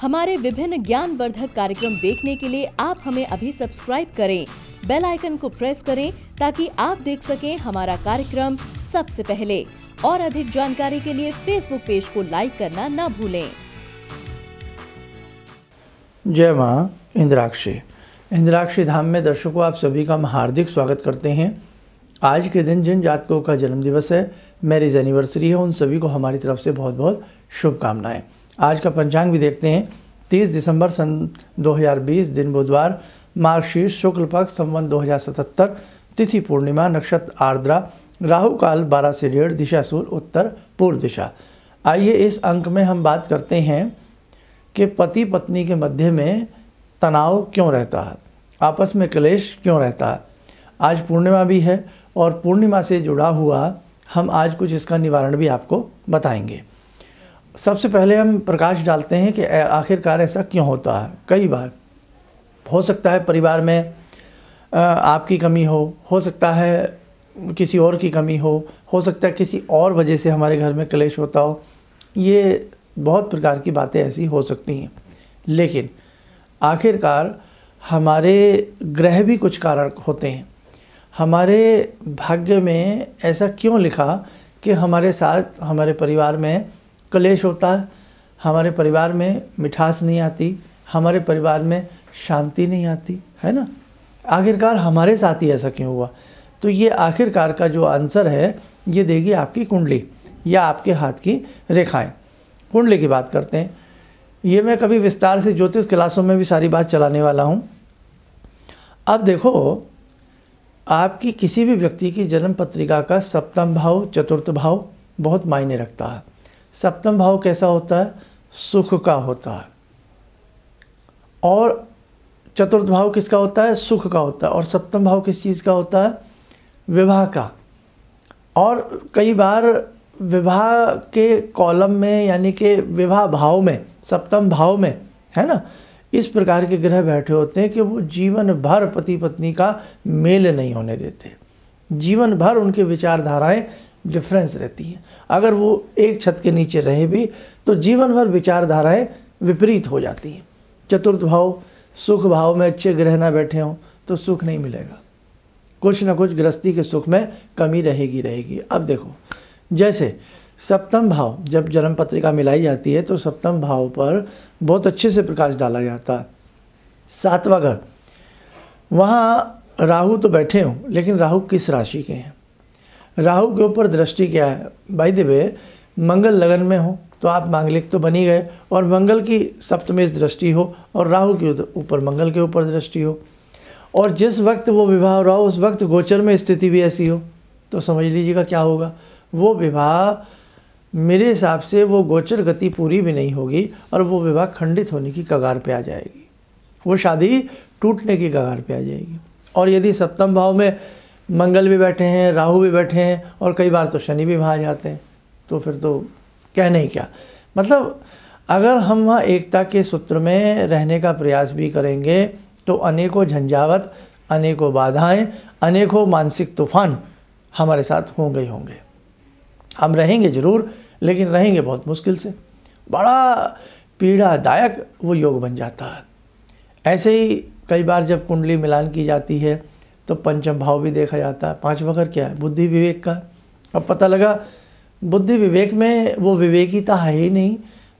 हमारे विभिन्न ज्ञानवर्धक कार्यक्रम देखने के लिए आप हमें अभी सब्सक्राइब करें, बेल आइकन को प्रेस करें ताकि आप देख सकें हमारा कार्यक्रम सबसे पहले। और अधिक जानकारी के लिए फेसबुक पेज को लाइक करना ना भूलें। जय माँ इंद्राक्षी। इंद्राक्षी धाम में दर्शकों आप सभी का हम हार्दिक स्वागत करते हैं। आज के दिन जिन जातकों का जन्मदिवस है, मैरिज एनिवर्सरी है, उन सभी को हमारी तरफ से बहुत बहुत शुभकामनाएं। आज का पंचांग भी देखते हैं। 30 दिसंबर सन 2020, दिन बुधवार, मार्गशीर्ष शुक्ल पक्ष, संवत 2077, तिथि पूर्णिमा, नक्षत्र आर्द्रा, राहु काल 12 से 1:30, दिशा सूर्य उत्तर पूर्व दिशा। आइए इस अंक में हम बात करते हैं कि पति पत्नी के मध्य में तनाव क्यों रहता है, आपस में क्लेश क्यों रहता है। आज पूर्णिमा भी है और पूर्णिमा से जुड़ा हुआ हम आज कुछ इसका निवारण भी आपको बताएंगे। सबसे पहले हम प्रकाश डालते हैं कि आखिरकार ऐसा क्यों होता है। कई बार हो सकता है परिवार में आपकी कमी हो सकता है किसी और की कमी हो सकता है किसी और वजह से हमारे घर में क्लेश होता हो। ये बहुत प्रकार की बातें ऐसी हो सकती हैं, लेकिन आखिरकार हमारे ग्रह भी कुछ कारण होते हैं। हमारे भाग्य में ऐसा क्यों लिखा कि हमारे साथ हमारे परिवार में क्लेश होता है, हमारे परिवार में मिठास नहीं आती, हमारे परिवार में शांति नहीं आती, है ना। आखिरकार हमारे साथ ही ऐसा क्यों हुआ। तो ये आखिरकार का जो आंसर है ये देगी आपकी कुंडली या आपके हाथ की रेखाएं। कुंडली की बात करते हैं। ये मैं कभी विस्तार से ज्योतिष क्लासों में भी सारी बात चलाने वाला हूँ। अब देखो, आपकी किसी भी व्यक्ति की जन्म पत्रिका का सप्तम भाव, चतुर्थ भाव बहुत मायने रखता है। सप्तम भाव कैसा होता है? सुख का होता है। और चतुर्थ भाव किसका होता है? सुख का होता है। और सप्तम भाव किस चीज़ का होता है? विवाह का। और कई बार विवाह के कॉलम में यानी कि विवाह भाव में, सप्तम भाव में, है ना, इस प्रकार के ग्रह बैठे होते हैं कि वो जीवन भर पति पत्नी का मेल नहीं होने देते। जीवन भर उनके विचारधाराएं डिफरेंस रहती हैं। अगर वो एक छत के नीचे रहे भी तो जीवन भर विचारधाराएं विपरीत हो जाती हैं। चतुर्थ भाव सुख भाव में अच्छे ग्रह ना बैठे हों तो सुख नहीं मिलेगा, कुछ ना कुछ गृहस्थी के सुख में कमी रहेगी। अब देखो, जैसे सप्तम भाव जब जन्म पत्रिका मिलाई जाती है तो सप्तम भाव पर बहुत अच्छे से प्रकाश डाला जाता है। सातवां घर, वहाँ राहु तो बैठे हों, लेकिन राहु किस राशि के हैं, राहु के ऊपर दृष्टि क्या है। बाय द वे, मंगल लगन में हो तो आप मांगलिक तो बनी गए, और मंगल की सप्तमेश दृष्टि हो और राहु के ऊपर मंगल के ऊपर दृष्टि हो, और जिस वक्त वो विवाह हो रहा हो उस वक्त गोचर में स्थिति भी ऐसी हो, तो समझ लीजिएगा क्या होगा। वो विवाह मेरे हिसाब से वो गोचर गति पूरी भी नहीं होगी और वो विवाह खंडित होने की कगार पे आ जाएगी, वो शादी टूटने की कगार पे आ जाएगी। और यदि सप्तम भाव में मंगल भी बैठे हैं, राहु भी बैठे हैं, और कई बार तो शनि भी वहाँ जाते हैं, तो फिर तो कहने ही क्या। मतलब अगर हम वहाँ एकता के सूत्र में रहने का प्रयास भी करेंगे तो अनेकों झंझावत, अनेकों बाधाएं, अनेकों मानसिक तूफान हमारे साथ होंगे। हम रहेंगे ज़रूर, लेकिन रहेंगे बहुत मुश्किल से। बड़ा पीड़ादायक वो योग बन जाता है। ऐसे ही कई बार जब कुंडली मिलान की जाती है तो पंचम भाव भी देखा जाता है। पांचवा घर क्या है? बुद्धि विवेक का। अब पता लगा बुद्धि विवेक में वो विवेकिता है ही नहीं,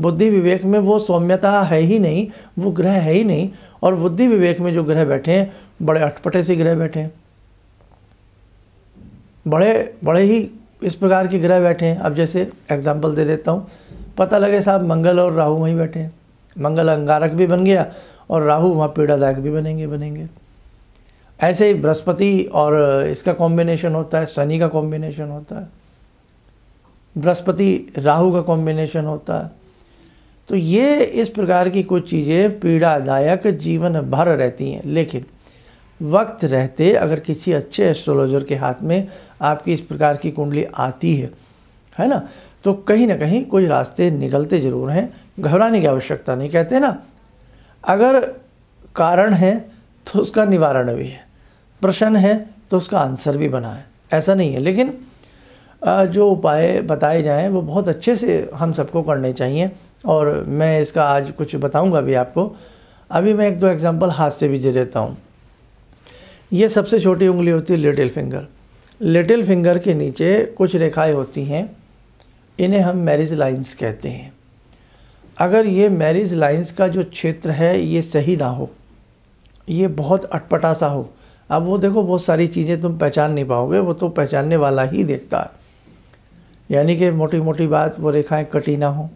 बुद्धि विवेक में वो सौम्यता है ही नहीं, वो ग्रह है ही नहीं। और बुद्धि विवेक में जो ग्रह बैठे हैं बड़े अटपटे से ग्रह बैठे हैं, बड़े ही इस प्रकार के ग्रह बैठे हैं। अब जैसे एग्जाम्पल दे देता हूँ, पता लगे साहब मंगल और राहु वहीं बैठे हैं, मंगल अंगारक भी बन गया और राहु वहाँ पीड़ादायक भी बनेंगे। ऐसे ही बृहस्पति और इसका कॉम्बिनेशन होता है, शनि का कॉम्बिनेशन होता है, बृहस्पति राहु का कॉम्बिनेशन होता है। तो ये इस प्रकार की कुछ चीज़ें पीड़ादायक जीवन भर रहती हैं, लेकिन वक्त रहते अगर किसी अच्छे एस्ट्रोलॉजर के हाथ में आपकी इस प्रकार की कुंडली आती है ना, तो कहीं ना कहीं कोई रास्ते निकलते ज़रूर हैं। घबराने की आवश्यकता नहीं। कहते ना, अगर कारण है तो उसका निवारण भी है, प्रश्न है तो उसका आंसर भी बना है, ऐसा नहीं है। लेकिन जो उपाय बताए जाएं वो बहुत अच्छे से हम सबको करने चाहिए और मैं इसका आज कुछ बताऊंगा भी आपको। अभी मैं एक दो एग्जांपल हाथ से भी दे देता हूँ। ये सबसे छोटी उंगली होती है लिटिल फिंगर। लिटिल फिंगर के नीचे कुछ रेखाएं होती हैं, इन्हें हम मैरिज लाइंस कहते हैं। अगर ये मैरिज लाइंस का जो क्षेत्र है ये सही ना हो, ये बहुत अटपटा सा हो, अब वो देखो बहुत सारी चीज़ें तुम पहचान नहीं पाओगे, वो तो पहचानने वाला ही देखता है। यानी कि मोटी मोटी बात, वो रेखाएं कटी ना हो,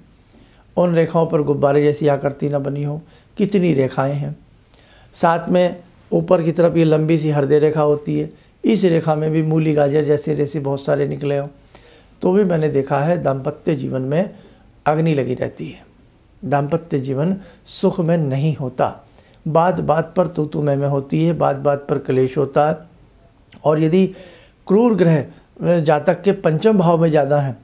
उन रेखाओं पर गुब्बारे जैसी आकृति ना बनी हो, कितनी रेखाएं हैं। साथ में ऊपर की तरफ ये लंबी सी हृदय रेखा होती है, इस रेखा में भी मूली गाजर जैसे रेसे बहुत सारे निकले हों, तो भी मैंने देखा है दाम्पत्य जीवन में अग्नि लगी रहती है, दाम्पत्य जीवन सुख में नहीं होता। बात बात पर तू तू मैं होती है, बात बात पर क्लेश होता है। और यदि क्रूर ग्रह जातक के पंचम भाव में ज़्यादा हैं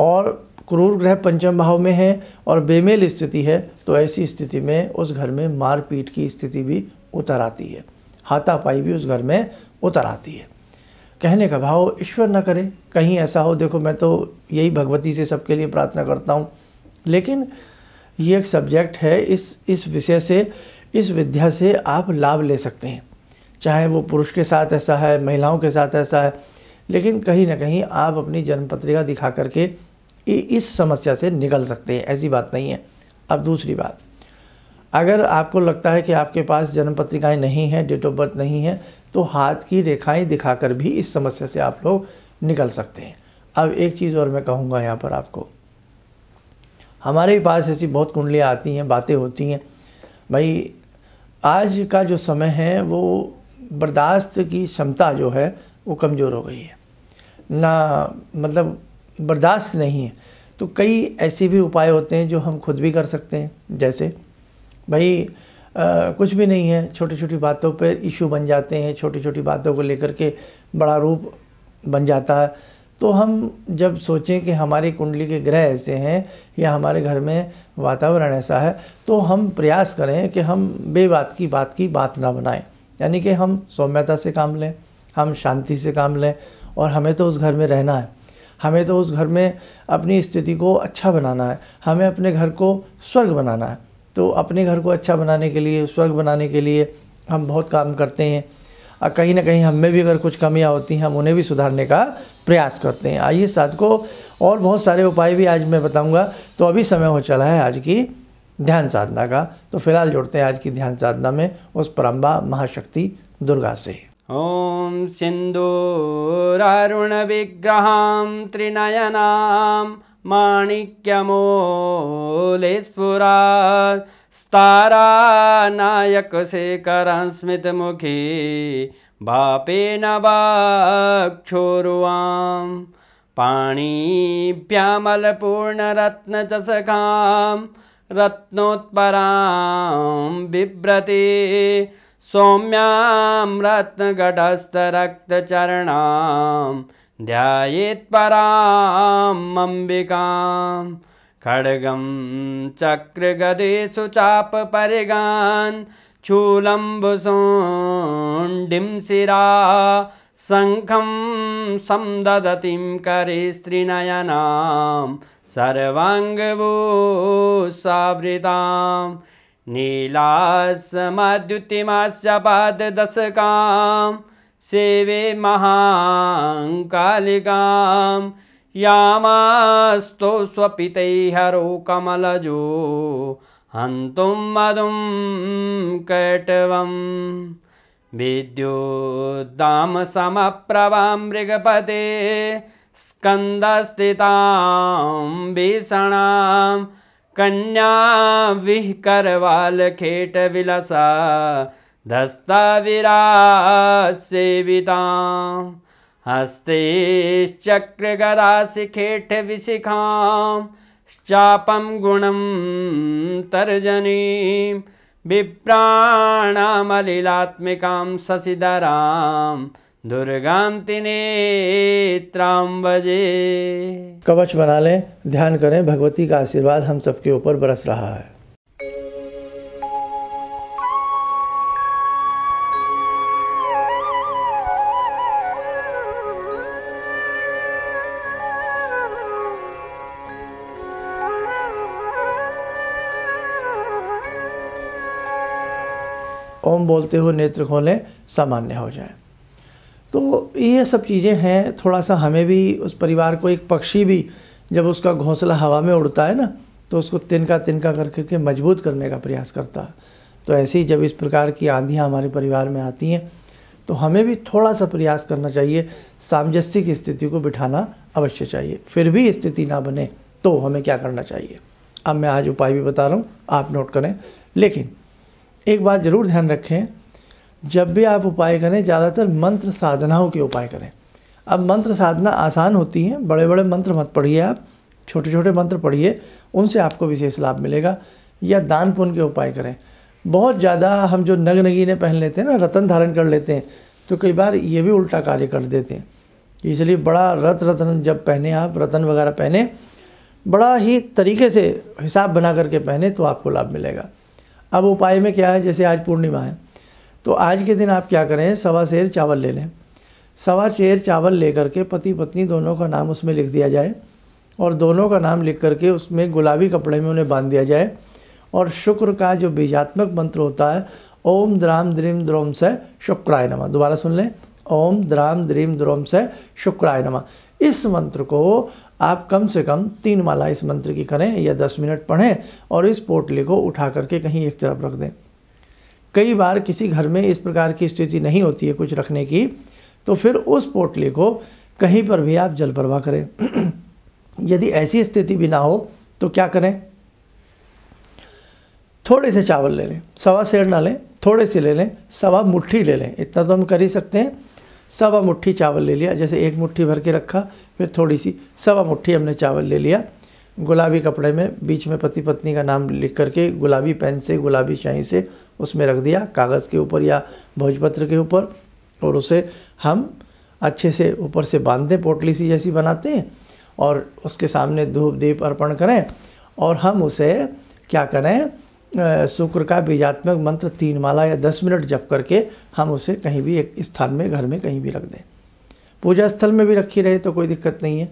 और क्रूर ग्रह पंचम भाव में है और बेमेल स्थिति है, तो ऐसी स्थिति में उस घर में मारपीट की स्थिति भी उतर आती है, हाथापाई भी उस घर में उतर आती है। कहने का भाव, ईश्वर न करे कहीं ऐसा हो। देखो मैं तो यही भगवती से सबके लिए प्रार्थना करता हूँ, लेकिन ये एक सब्जेक्ट है, इस विषय से, इस विद्या से आप लाभ ले सकते हैं। चाहे वो पुरुष के साथ ऐसा है, महिलाओं के साथ ऐसा है, लेकिन कहीं ना कहीं आप अपनी जन्मपत्रिका दिखा करके इस समस्या से निकल सकते हैं, ऐसी बात नहीं है। अब दूसरी बात, अगर आपको लगता है कि आपके पास जन्मपत्रिकाएँ नहीं हैं, डेट ऑफ बर्थ नहीं है, तो हाथ की रेखाएं दिखाकर भी इस समस्या से आप लोग निकल सकते हैं। अब एक चीज़ और मैं कहूँगा यहाँ पर आपको, हमारे पास ऐसी बहुत कुंडलियाँ आती हैं, बातें होती हैं। भाई आज का जो समय है वो बर्दाश्त की क्षमता जो है वो कमज़ोर हो गई है ना, मतलब बर्दाश्त नहीं है। तो कई ऐसे भी उपाय होते हैं जो हम खुद भी कर सकते हैं। जैसे भाई कुछ भी नहीं है, छोटी छोटी बातों पर इशू बन जाते हैं, छोटी छोटी बातों को लेकर के बड़ा रूप बन जाता है। तो हम जब सोचें कि हमारी कुंडली के ग्रह ऐसे हैं या हमारे घर में वातावरण ऐसा है, तो हम प्रयास करें कि हम बेबात की बात ना बनाएं। यानी कि हम सौम्यता से काम लें, हम शांति से काम लें, और हमें तो उस घर में रहना है, हमें तो उस घर में अपनी स्थिति को अच्छा बनाना है, हमें अपने घर को स्वर्ग बनाना है। तो अपने घर को अच्छा बनाने के लिए, स्वर्ग बनाने के लिए हम बहुत काम करते हैं, और कहीं ना कहीं हम में भी अगर कुछ कमियां होती हैं हम उन्हें भी सुधारने का प्रयास करते हैं। आइए साथ को और बहुत सारे उपाय भी आज मैं बताऊंगा। तो अभी समय हो चला है आज की ध्यान साधना का, तो फिलहाल जोड़ते हैं आज की ध्यान साधना में उस परम्बा महाशक्ति दुर्गा से। ओम सिंदूरारुण विग्रहां त्रिनयनां माणिक्यमूले स्फुरात् स्तारानायकशेखरं स्मितमुखी भापेन वक्षोरुवां पाणिभ्यामलपूर्णरत्नचषकां रत्नोत्परां बिभ्रति सौम्यां रत्नगडस्थरक्तचरणां ध्यायेत् पराम् अम्बिकाम् खड्गं चक्रगदेषु चापपरिगान् शूलम्भुसुण्डिं शिरा शङ्खं समदधतीं करेस्त्रिनयनां सर्वाङ्गभूषावृतां नीलासमाद्युतिमास्य पाददशकां सेवे महाकालिकां यामास्तो स्वपितैर्हरो कमलजो हन्तुं मधुं कैटवं विद्योद्दामसमप्रभां मृगपते स्कन्दस्थितां भीषणां कन्याविहकरवालखेटविलसा दस्ताविरासेवितां हस्ते चक्रगदाशिखेटविशिखां चापं गुणं तर्जनीं विप्राणामलिलात्मिकां शशिधरां दुर्गां त्रिनेत्रां भजे। कवच बना लें, ध्यान करें, भगवती का आशीर्वाद हम सबके ऊपर बरस रहा है। ओम बोलते हुए नेत्र खोलें, सामान्य हो जाए। तो ये सब चीज़ें हैं। थोड़ा सा हमें भी उस परिवार को, एक पक्षी भी जब उसका घोंसला हवा में उड़ता है ना, तो उसको तिनका तिनका करके मजबूत करने का प्रयास करता है। तो ऐसे ही जब इस प्रकार की आंधियाँ हमारे परिवार में आती हैं तो हमें भी थोड़ा सा प्रयास करना चाहिए, सामंजस्यिक स्थिति को बिठाना अवश्य चाहिए। फिर भी स्थिति ना बने तो हमें क्या करना चाहिए, अब मैं आज उपाय भी बता रहा हूँ, आप नोट करें। लेकिन एक बात ज़रूर ध्यान रखें, जब भी आप उपाय करें ज़्यादातर मंत्र साधनाओं के उपाय करें। अब मंत्र साधना आसान होती हैं, बड़े बड़े मंत्र मत पढ़िए, आप छोटे छोटे मंत्र पढ़िए, उनसे आपको विशेष लाभ मिलेगा। या दान पुण्य के उपाय करें। बहुत ज़्यादा हम जो नग नगीने पहन लेते हैं ना, रतन धारण कर लेते हैं, तो कई बार ये भी उल्टा कार्य कर देते हैं। इसलिए बड़ा रतन जब पहने, आप रतन वगैरह पहने, बड़ा ही तरीके से हिसाब बना करके पहने तो आपको लाभ मिलेगा। अब उपाय में क्या है, जैसे आज पूर्णिमा है तो आज के दिन आप क्या करें, सवा सेर चावल ले लें। सवा सेर चावल ले करके पति पत्नी दोनों का नाम उसमें लिख दिया जाए, और दोनों का नाम लिख करके उसमें गुलाबी कपड़े में उन्हें बांध दिया जाए, और शुक्र का जो बीजात्मक मंत्र होता है, ओम द्राम द्रीम द्रोम से शुक्राय नमः। दोबारा सुन लें, ओम द्राम द्रीम द्रोम से शुक्राय नमः। इस मंत्र को आप कम से कम 3 माला इस मंत्र की करें या 10 मिनट पढ़ें, और इस पोटली को उठा करके कहीं एक तरफ रख दें। कई बार किसी घर में इस प्रकार की स्थिति नहीं होती है कुछ रखने की, तो फिर उस पोटली को कहीं पर भी आप जल प्रवाह करें। यदि ऐसी स्थिति भी ना हो तो क्या करें, थोड़े से चावल ले लें, सवा सेर ना लें, थोड़े से ले लें, सवा मुट्ठी ले लें, इतना तो हम कर ही सकते हैं। सवा मुट्ठी चावल ले लिया, जैसे एक मुट्ठी भर के रखा, फिर थोड़ी सी सवा मुट्ठी हमने चावल ले लिया। गुलाबी कपड़े में बीच में पति पत्नी का नाम लिख करके गुलाबी पेन से, गुलाबी शाही से उसमें रख दिया, कागज़ के ऊपर या भोजपत्र के ऊपर, और उसे हम अच्छे से ऊपर से बांध दें, पोटली सी जैसी बनाते हैं, और उसके सामने धूप दीप अर्पण करें। और हम उसे क्या करें, शुक्र का बीजात्मक मंत्र 3 माला या 10 मिनट जप करके हम उसे कहीं भी एक स्थान में, घर में कहीं भी रख दें। पूजा स्थल में भी रखी रहे तो कोई दिक्कत नहीं है।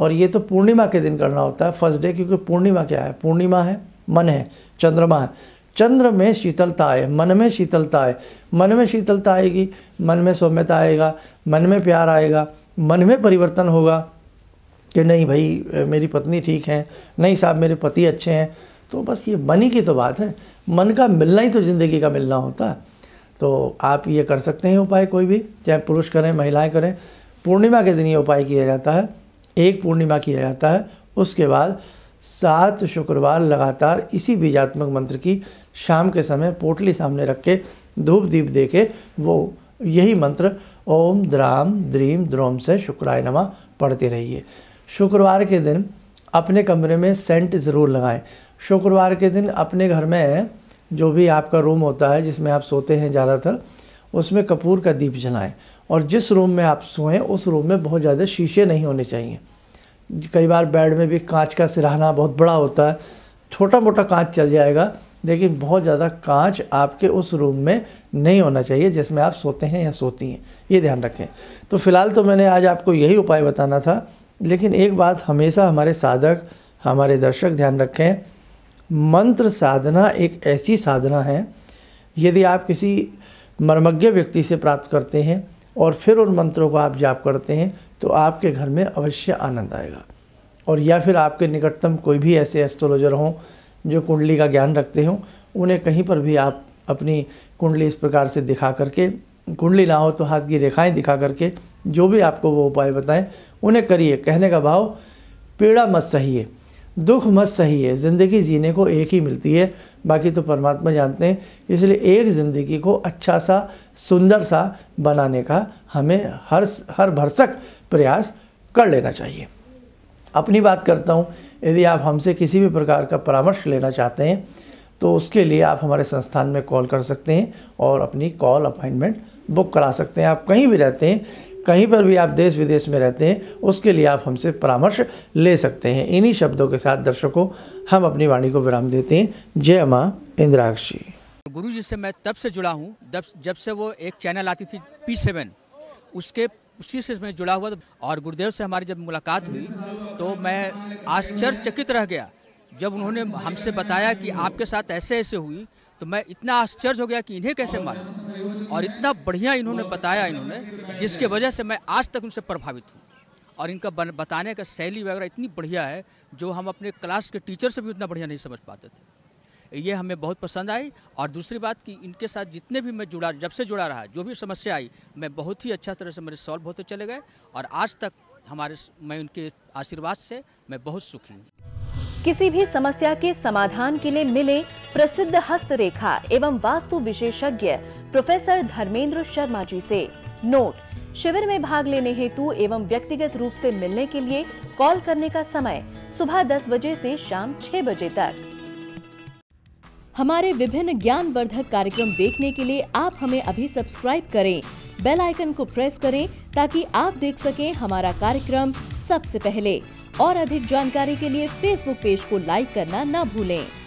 और ये तो पूर्णिमा के दिन करना होता है, फर्स्ट डे, क्योंकि पूर्णिमा क्या है, पूर्णिमा है, मन है, चंद्रमा है, चंद्र में शीतलता आए, मन में शीतलता आए, मन में शीतलता आएगी, मन में सौम्यता आएगा, मन में प्यार आएगा, मन में परिवर्तन होगा कि नहीं भाई मेरी पत्नी ठीक है, नहीं साहब मेरे पति अच्छे हैं। तो बस ये मन ही की तो बात है, मन का मिलना ही तो ज़िंदगी का मिलना होता है। तो आप ये कर सकते हैं उपाय, कोई भी, चाहे पुरुष करें महिलाएं करें। पूर्णिमा के दिन ये उपाय किया जाता है, एक पूर्णिमा किया जाता है, उसके बाद 7 शुक्रवार लगातार इसी बीजात्मक मंत्र की शाम के समय पोटली सामने रख के धूप दीप दे के वो यही मंत्र ओम द्राम द्रीम द्रोम से शुक्राय नमः पढ़ते रहिए। शुक्रवार के दिन अपने कमरे में सेंट ज़रूर लगाएं। शुक्रवार के दिन अपने घर में जो भी आपका रूम होता है जिसमें आप सोते हैं ज़्यादातर, उसमें कपूर का दीप जलाएं। और जिस रूम में आप सोएं उस रूम में बहुत ज़्यादा शीशे नहीं होने चाहिए। कई बार बेड में भी कांच का सिरहाना बहुत बड़ा होता है, छोटा मोटा कांच चल जाएगा, लेकिन बहुत ज़्यादा कांच आपके उस रूम में नहीं होना चाहिए जिसमें आप सोते हैं या सोती हैं, ये ध्यान रखें। तो फ़िलहाल तो मैंने आज आपको यही उपाय बताना था, लेकिन एक बात हमेशा हमारे साधक, हमारे दर्शक ध्यान रखें, मंत्र साधना एक ऐसी साधना है, यदि आप किसी मर्मज्ञ व्यक्ति से प्राप्त करते हैं और फिर उन मंत्रों को आप जाप करते हैं तो आपके घर में अवश्य आनंद आएगा। और या फिर आपके निकटतम कोई भी ऐसे एस्ट्रोलॉजर हों जो कुंडली का ज्ञान रखते हों, उन्हें कहीं पर भी आप अपनी कुंडली इस प्रकार से दिखा करके, कुंडली ना हो तो हाथ की रेखाएं दिखा करके, जो भी आपको वो उपाय बताएं उन्हें करिए। कहने का भाव, पीड़ा मत सहिए, दुख मत सहिए, ज़िंदगी जीने को एक ही मिलती है, बाकी तो परमात्मा जानते हैं। इसलिए एक ज़िंदगी को अच्छा सा, सुंदर सा बनाने का हमें हर भरसक प्रयास कर लेना चाहिए। अपनी बात करता हूँ, यदि आप हमसे किसी भी प्रकार का परामर्श लेना चाहते हैं तो उसके लिए आप हमारे संस्थान में कॉल कर सकते हैं और अपनी कॉल अपॉइंटमेंट बुक करा सकते हैं। आप कहीं भी रहते हैं, कहीं पर भी आप देश विदेश में रहते हैं, उसके लिए आप हमसे परामर्श ले सकते हैं। इन्हीं शब्दों के साथ दर्शकों हम अपनी वाणी को विराम देते हैं। जय माँ इंद्राक्षी। गुरु जी से मैं तब से जुड़ा हूँ, जब से वो एक चैनल आती थी P7, उसी से मैं जुड़ा हुआ, और गुरुदेव से हमारी जब मुलाकात हुई तो मैं आश्चर्यचकित रह गया। जब उन्होंने हमसे बताया कि आपके साथ ऐसे ऐसे हुई, तो मैं इतना आश्चर्य हो गया कि इन्हें कैसे मालूम और इतना बढ़िया इन्होंने बताया इन्होंने, जिसके वजह से मैं आज तक उनसे प्रभावित हूँ। और इनका बताने का शैली वगैरह इतनी बढ़िया है जो हम अपने क्लास के टीचर से भी उतना बढ़िया नहीं समझ पाते थे। ये हमें बहुत पसंद आई। और दूसरी बात कि इनके साथ जितने भी मैं जुड़ा, जब से जुड़ा रहा, जो भी समस्या आई मैं बहुत ही अच्छा तरह से मेरे सॉल्व होते चले गए और आज तक मैं उनके आशीर्वाद से मैं बहुत सुखी हूँ। किसी भी समस्या के समाधान के लिए मिले प्रसिद्ध हस्तरेखा एवं वास्तु विशेषज्ञ प्रोफेसर धर्मेंद्र शर्मा जी से। नोट: शिविर में भाग लेने हेतु एवं व्यक्तिगत रूप से मिलने के लिए कॉल करने का समय सुबह 10 बजे से शाम 6 बजे तक। हमारे विभिन्न ज्ञानवर्धक कार्यक्रम देखने के लिए आप हमें अभी सब्सक्राइब करें, बेल आइकन को प्रेस करें ताकि आप देख सकें हमारा कार्यक्रम सबसे पहले। और अधिक जानकारी के लिए फेसबुक पेज को लाइक करना ना भूलें।